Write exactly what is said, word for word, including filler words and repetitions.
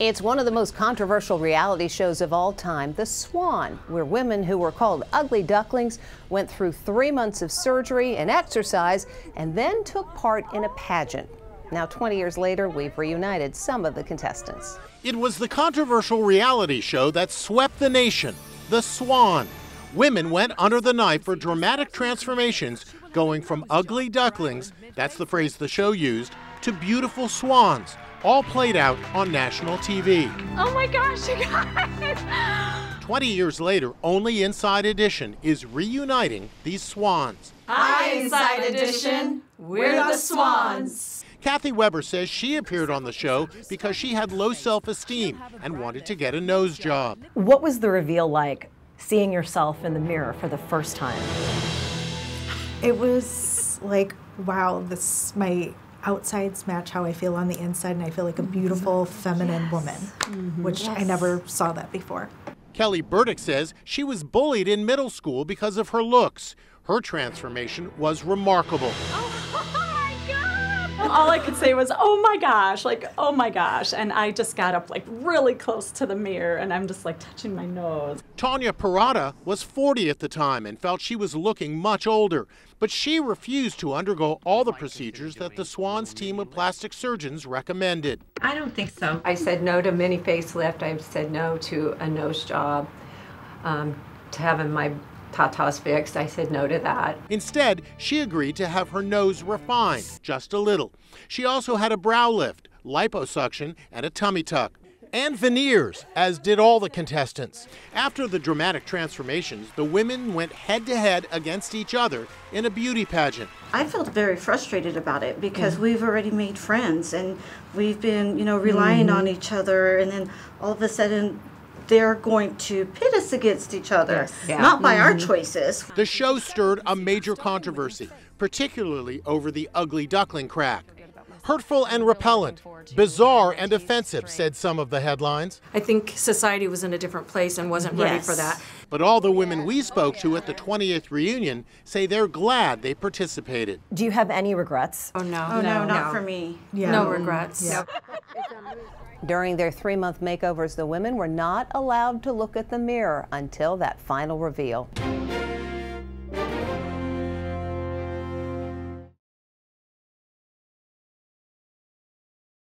It's one of the most controversial reality shows of all time, The Swan, where women who were called ugly ducklings went through three months of surgery and exercise and then took part in a pageant. Now, twenty years later, we've reunited some of the contestants. It was the controversial reality show that swept the nation, The Swan. Women went under the knife for dramatic transformations, going from ugly ducklings, that's the phrase the show used, to beautiful swans, all played out on national T V. Oh my gosh, you guys! twenty years later, only Inside Edition is reuniting these swans. Hi, Inside Edition. We're the Swans. Kathy Weber says she appeared on the show because she had low self-esteem and wanted to get a nose job. What was the reveal like, seeing yourself in the mirror for the first time? It was like, wow, this my outsides match how I feel on the inside, and I feel like a beautiful, feminine yes. woman, mm-hmm. which yes. I never saw that before. Kelly Burdick says she was bullied in middle school because of her looks. Her transformation was remarkable. Oh. All I could say was, oh my gosh, like, oh my gosh. And I just got up like really close to the mirror and I'm just like touching my nose. Tonya Parada was forty at the time and felt she was looking much older, but she refused to undergo all the procedures that the Swans team of plastic surgeons recommended. I don't think so. I said no to mini facelift. I've said no to a nose job, um, to having my tatas fixed. I said no to that. Instead, she agreed to have her nose refined just a little. She also had a brow lift, liposuction, and a tummy tuck, and veneers, as did all the contestants. After the dramatic transformations, the women went head-to-head against each other in a beauty pageant. I felt very frustrated about it because mm. we've already made friends and we've been, you know, relying mm. on each other, and then all of a sudden they're going to pit us against each other, yes. yeah. not by mm-hmm. our choices. The show stirred a major controversy, particularly over the ugly duckling crack. Hurtful and repellent, bizarre and offensive, said some of the headlines. I think society was in a different place and wasn't yes. ready for that. But all the women we spoke to at the twentieth reunion say they're glad they participated. Do you have any regrets? Oh, no. Oh, no, no not no. for me. Yeah. No regrets. Yeah. During their three-month makeovers, the women were not allowed to look at the mirror until that final reveal.